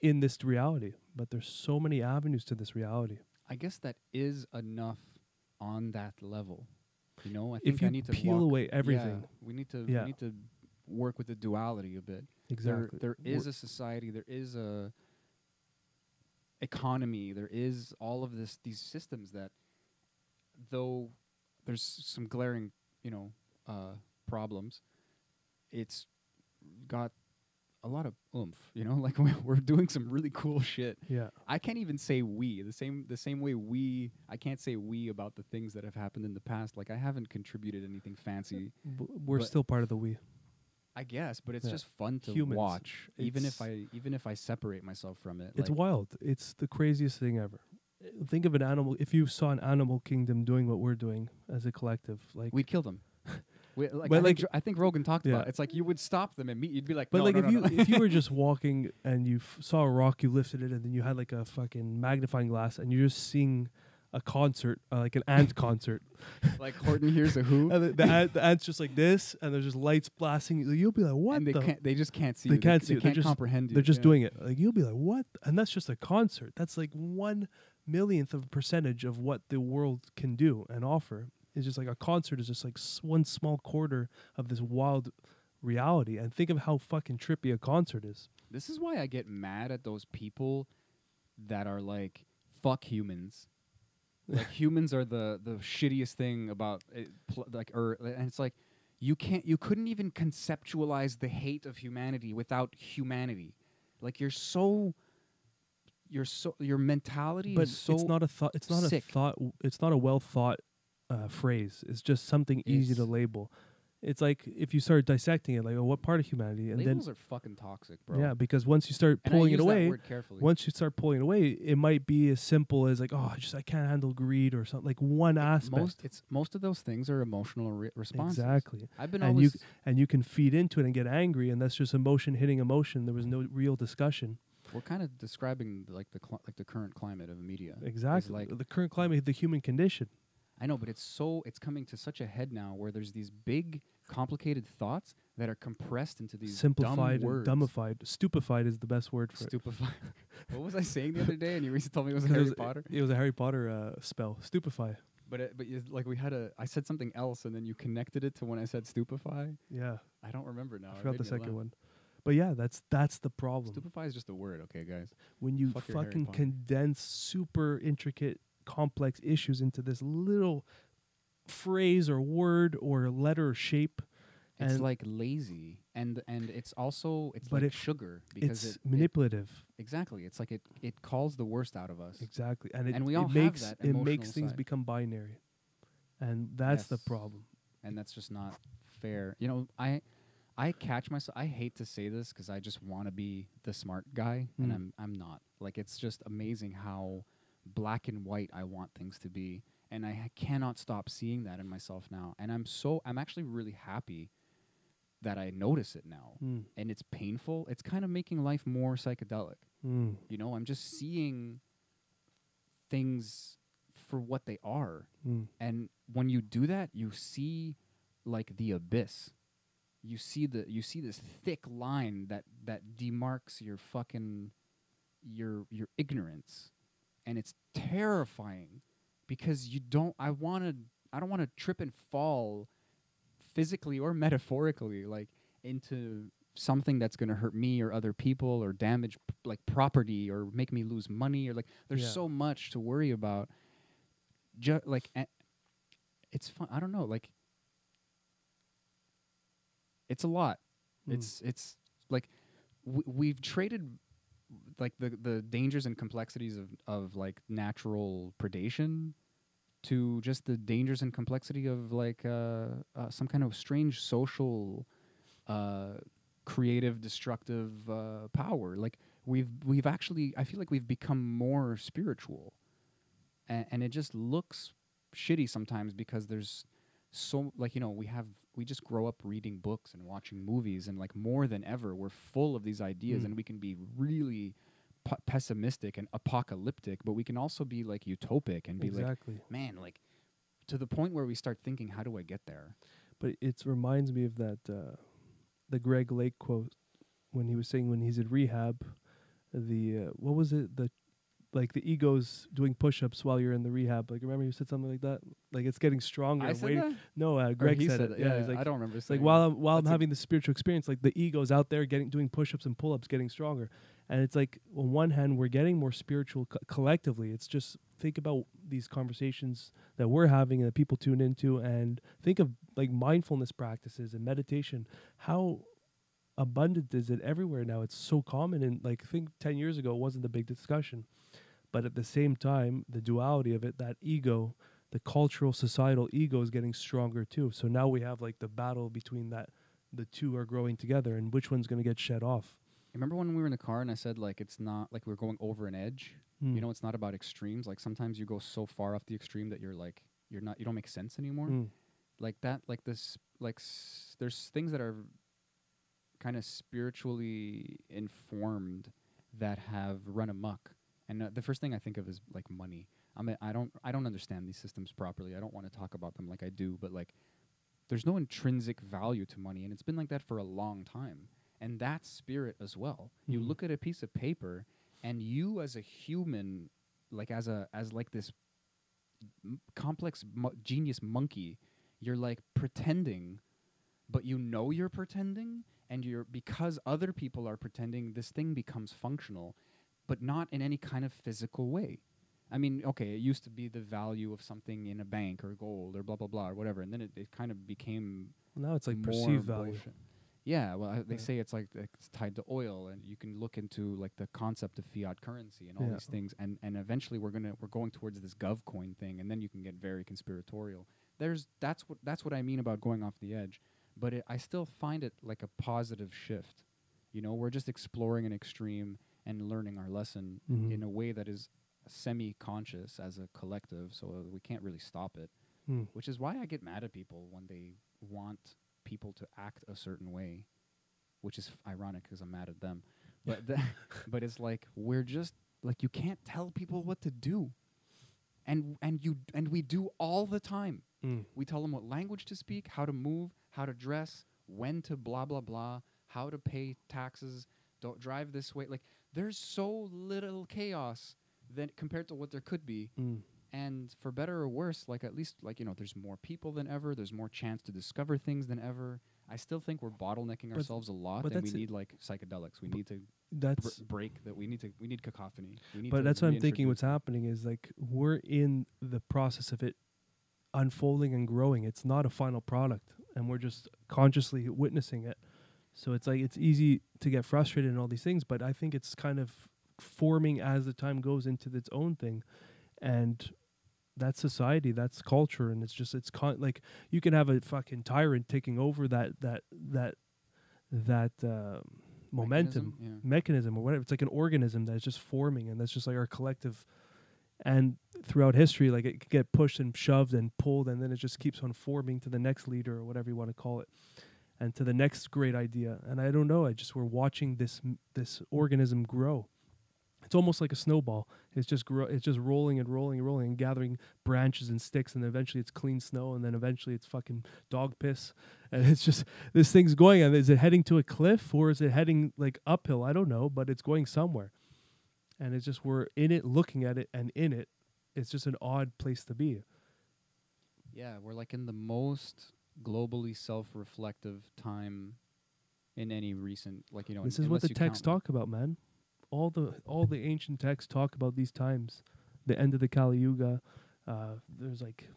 in this reality. But there's so many avenues to this reality. I guess that is enough on that level. You know, I think if you I need to peel walk, away everything. Yeah, we need to, yeah. we need to work with the duality a bit. Exactly. There, there is a society. There is a economy. There is all of this, these systems that, though there's some glaring, you know, uh, problems, it's got a lot of oomph, you know, like we're doing some really cool shit. Yeah. I can't even say we, the same, the same way we, I can't say we about the things that have happened in the past. Like I haven't contributed anything fancy. B- we're still part of the we. I guess, but it's yeah. just fun to Humans. watch, it's even if I, even if I separate myself from it. It's like wild. It's the craziest thing ever. Think of an animal. If you saw an animal kingdom doing what we're doing as a collective, like we'd kill them. We, like, but I, like think, I think Rogan talked yeah. about it. It's like you would stop them and meet. You'd be like, but no, like no, if no, you no. if you were just walking and you f- saw a rock, you lifted it, and then you had like a fucking magnifying glass, and you're just seeing a concert, uh, like an ant concert. Like Horton Hears a Who. And the, the, ant, the ant's just like this, and there's just lights blasting. You'll be like, what? And they the can't, They just can't see. They you. can't they see. They can't just, comprehend you. They're just yeah. doing it. Like you'll be like, what? And that's just a concert. That's like one millionth of a percentage of what the world can do and offer. It's just like a concert is just like s- one small quarter of this wild reality. And think of how fucking trippy a concert is. This is why I get mad at those people that are like, fuck humans. Like humans are the, the shittiest thing about it, pl- like er, and it's like you can't you couldn't even conceptualize the hate of humanity without humanity. Like you're so you're so your mentality but is so it's not a thought it's not sick. a thought w- it's not a well thought Uh, phrase. It's just something it's easy to label. It's like if you start dissecting it, like, oh, what part of humanity? And labels then are fucking toxic, bro. Yeah, because once you start and pulling it away, once you start pulling it away, it might be as simple as like, oh, I just I can't handle greed or something. Like one it aspect. Most it's most of those things are emotional re- responses. Exactly. I've been and always you c- and you can feed into it and get angry, and that's just emotion hitting emotion. There was no real discussion. We're kind of describing like the cl- like the current climate of media. Exactly. Like the current climate of the human condition. I know, but it's so it's coming to such a head now, where there's these big, complicated thoughts that are compressed into these simplified, dumb words. dumbified, stupefied is the best word for stupefied. It. What was I saying the other day? And you recently told me it was a Harry it was Potter. It was a Harry Potter uh, spell, stupefy. But it, but it, like we had a, I said something else, and then you connected it to when I said stupefy. Yeah, I don't remember now. I forgot the second one. But yeah, that's that's the problem. Stupefy is just a word, okay, guys. When you Fuck fucking condense super intricate, complex issues into this little phrase or word or letter or shape, it's like lazy and and it's also it's like it sugar because it's it, manipulative it exactly it's like it it calls the worst out of us exactly and it, and we it all makes have that it makes things side. become binary, and that's yes. the problem, and that's just not fair. You know, I I catch myself I hate to say this because I just want to be the smart guy, mm. and I'm I'm not. Like, it's just amazing how black and white I want things to be, and I ha- cannot stop seeing that in myself now, and I'm so I'm actually really happy that I notice it now, mm. and it's painful. It's kind of making life more psychedelic. mm. You know, I'm just seeing things for what they are, mm. and when you do that, you see like the abyss. You see the you see this thick line that that demarks your fucking your your ignorance. And it's terrifying because you don't. I want to. I don't want to trip and fall, physically or metaphorically, like into something that's going to hurt me or other people or damage p- like property or make me lose money or like. There's yeah. so much to worry about. Ju- like a- it's fun. I don't know. Like it's a lot. Mm. It's it's like w- we've traded. Like the, the dangers and complexities of, of like natural predation to just the dangers and complexity of like uh, uh, some kind of strange social, uh, creative, destructive uh, power. Like we've we've actually, I feel like we've become more spiritual, A- and it just looks shitty sometimes because there's so like you know we have we just grow up reading books and watching movies, and like more than ever we're full of these ideas, mm. and we can be really P- pessimistic and apocalyptic, but we can also be like utopic and be exactly. like, man, like to the point where we start thinking, how do I get there? But it reminds me of that uh, the Greg Lake quote when he was saying when he's in rehab, the uh, what was it the like the ego's doing push-ups while you're in the rehab. Like remember you said something like that, like it's getting stronger. I said that? No, uh, Greg said, said it. it. Yeah, yeah, he's like, I don't remember. Like while I'm, while That's I'm having the spiritual experience, like the ego's out there getting doing push-ups and pull-ups, getting stronger. And it's like, on one hand, we're getting more spiritual co- collectively. It's just think about these conversations that we're having and that people tune into, and think of like mindfulness practices and meditation. How abundant is it everywhere now? It's so common. And like, think ten years ago, it wasn't the big discussion. But at the same time, the duality of it, that ego, the cultural, societal ego is getting stronger too. So now we have like the battle between that, the two are growing together, and which one's going to get shed off. Remember when we were in the car and I said, like, it's not, like, we're going over an edge? Mm. You know, it's not about extremes. Like, sometimes you go so far off the extreme that you're, like, you're not, you don't make sense anymore. Mm. Like that, like this, like, s- there's things that are kind of spiritually informed that have run amok. And uh, the first thing I think of is, like, money. I mean, I don't, I don't understand these systems properly. I don't want to talk about them like I do, but, like, there's no intrinsic value to money. And it's been like that for a long time. And that's spirit as well. Mm-hmm. You look at a piece of paper, and you as a human, like as a as like this m- complex mo- genius monkey, you're like pretending, but you know you're pretending, and you're because other people are pretending. This thing becomes functional, but not in any kind of physical way. I mean, okay, it used to be the value of something in a bank or gold or blah blah blah or whatever, and then it, it kind of became well, now it's like perceived value. Bullshit. Yeah, well, uh, they yeah. say it's like it's tied to oil, and you can look into like the concept of fiat currency and all yeah. these things, and, and eventually we're gonna we're going towards this GovCoin thing, and then you can get very conspiratorial. There's that's what that's what I mean about going off the edge, but it, I still find it like a positive shift. You know, we're just exploring an extreme and learning our lesson mm-hmm. in a way that is semi-conscious as a collective, so we can't really stop it, mm. which is why I get mad at people when they want people to act a certain way, which is f- ironic because I'm mad at them. But th- but it's like we're just like you can't tell people what to do, and and you d- and we do all the time. Mm. We tell them what language to speak, how to move, how to dress, when to blah blah blah, how to pay taxes, don't drive this way. Like there's so little chaos that compared to what there could be. Mm. And for better or worse, like at least like, you know, there's more people than ever. There's more chance to discover things than ever. I still think we're bottlenecking but ourselves a lot, and we need like psychedelics. We need to that's br- break that. We need to we need cacophony. We need but to that's what I'm thinking. What's happening is like we're in the process of it unfolding and growing. It's not a final product, and we're just consciously witnessing it. So it's like it's easy to get frustrated in all these things, but I think it's kind of forming as the time goes into its own thing, and that's society, that's culture, and it's just it's con- like you can have a fucking tyrant taking over that that that that uh, momentum mechanism, yeah. mechanism or whatever. It's like an organism that's just forming, and that's just like our collective. And throughout history, like it could get pushed and shoved and pulled, and then it just keeps on forming to the next leader or whatever you want to call it, and to the next great idea. And I don't know. I just we're watching this m- this organism grow. It's almost like a snowball. It's just gro- it's just rolling and rolling and rolling and gathering branches and sticks, and eventually it's clean snow, and then eventually it's fucking dog piss. And it's just this thing's going. And is it heading to a cliff, or is it heading like uphill? I don't know, but it's going somewhere. And it's just we're in it, looking at it, and in it. It's just an odd place to be. Yeah, we're like in the most globally self-reflective time in any recent, like you know. This is what the texts talk about, man. All the all the ancient texts talk about these times, the end of the Kali Yuga. Uh, there's like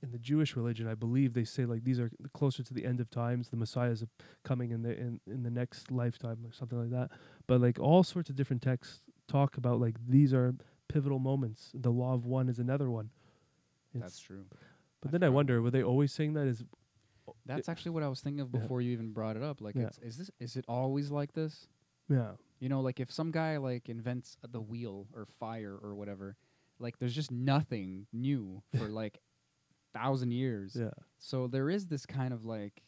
in the Jewish religion, I believe they say like these are closer to the end of times. The Messiah is coming in the in, in the next lifetime or something like that. But like all sorts of different texts talk about like these are pivotal moments. The Law of One is another one. It's, that's true. But I then I wonder, were they always saying that? Is that's actually what I was thinking of before yeah. you even brought it up. Like, yeah. it's, is this is it always like this? Yeah. You know, like if some guy like invents the wheel or fire or whatever, like there's just nothing new for like thousand years. Yeah. So there is this kind of like,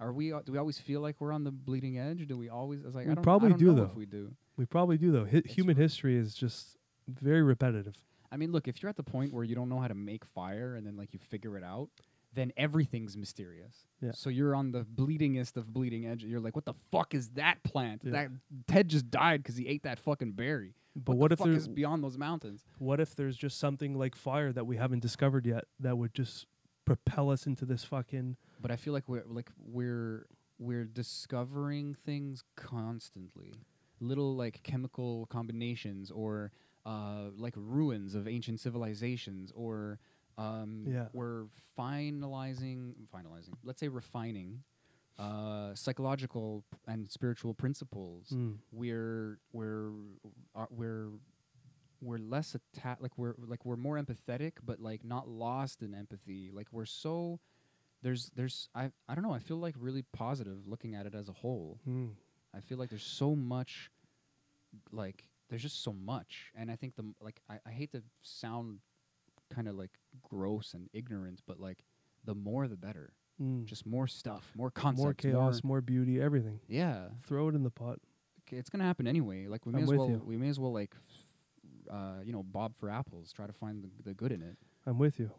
are we? Uh, do we always feel like we're on the bleeding edge? Do we always? I was like, we I don't, probably I don't do know though. If we do, we probably do though. Hi- human history is just very repetitive. I mean, look, if you're at the point where you don't know how to make fire and then like you figure it out, then everything's mysterious. Yeah. So you're on the bleedingest of bleeding edge. You're like, what the fuck is that plant? Yeah. That Ted just died because he ate that fucking berry. But what, what the if fuck there's is beyond those mountains? What if there's just something like fire that we haven't discovered yet that would just propel us into this fucking? But I feel like we're like we're we're discovering things constantly, little like chemical combinations or uh, like ruins of ancient civilizations or. Um, yeah. We're finalizing, finalizing, let's say refining uh, psychological p- and spiritual principles. Mm. We're we're uh, we're we're less atta- like we're like we're more empathetic, but like not lost in empathy. Like we're so there's there's I I don't know. I feel like really positive looking at it as a whole. Mm. I feel like there's so much, like there's just so much, and I think the m- like I, I hate to sound kind of like gross and ignorant, but like the more the better. Mm. Just more stuff, more concepts, more chaos, more, more beauty, everything. Yeah, throw it in the pot. K, it's gonna happen anyway. Like we I'm may as well, you. we may as well like, uh, you know, bob for apples. Try to find the, the good in it. I'm with you.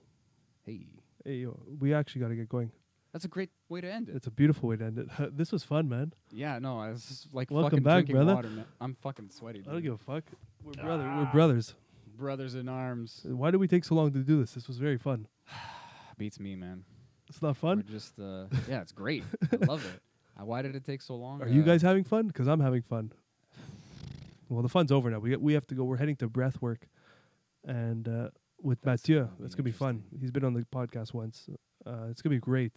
Hey, hey, yo, we actually got to get going. That's a great way to end it. It's a beautiful way to end it. This was fun, man. Yeah, no, I was like Welcome fucking back, drinking brother. water. Man. I'm fucking sweaty. Dude. I don't give a fuck. We're ah. brother. We're brothers. Brothers in arms. Why did we take so long to do this? This was very fun. Beats me, man. It's not fun? We're just uh, yeah, it's great. I love it. Uh, why did it take so long? Are uh, you guys having fun? Because I'm having fun. Well, the fun's over now. We we have to go. We're heading to breath work, and uh, with That's Mathieu, gonna it's gonna be fun. He's been on the podcast once. Uh, it's gonna be great.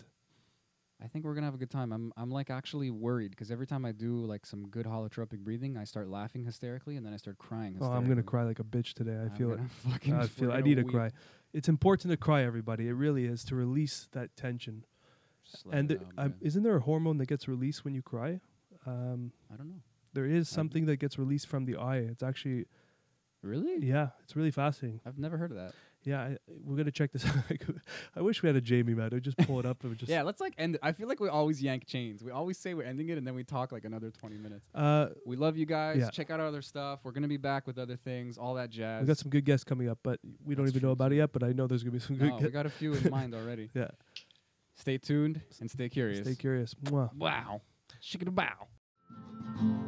I think we're gonna have a good time. I'm I'm like actually worried because every time I do like some good holotropic breathing, I start laughing hysterically and then I start crying. Oh, I'm gonna cry like a bitch today. I I'm feel it. Fucking I feel. I need to cry. It's important to cry, everybody. It really is to release that tension. And th- out, um, isn't there a hormone that gets released when you cry? Um, I don't know. There is something that gets released from the eye. It's actually really. Yeah, it's really fascinating. I've never heard of that. Yeah, I, we're gonna check this out. I wish we had a Jamie, man. I'd just pull it up and just yeah. Let's like end it. I feel like we always yank chains. We always say we're ending it, and then we talk like another twenty minutes. Uh, we love you guys. Yeah. Check out our other stuff. We're gonna be back with other things, all that jazz. We got some good guests coming up, but we That's don't even true. know about it yet. But I know there's gonna be some no, good. guests. We got a few in mind already. Yeah. Stay tuned and stay curious. Stay curious. Mwah. Wow. Shikada bow.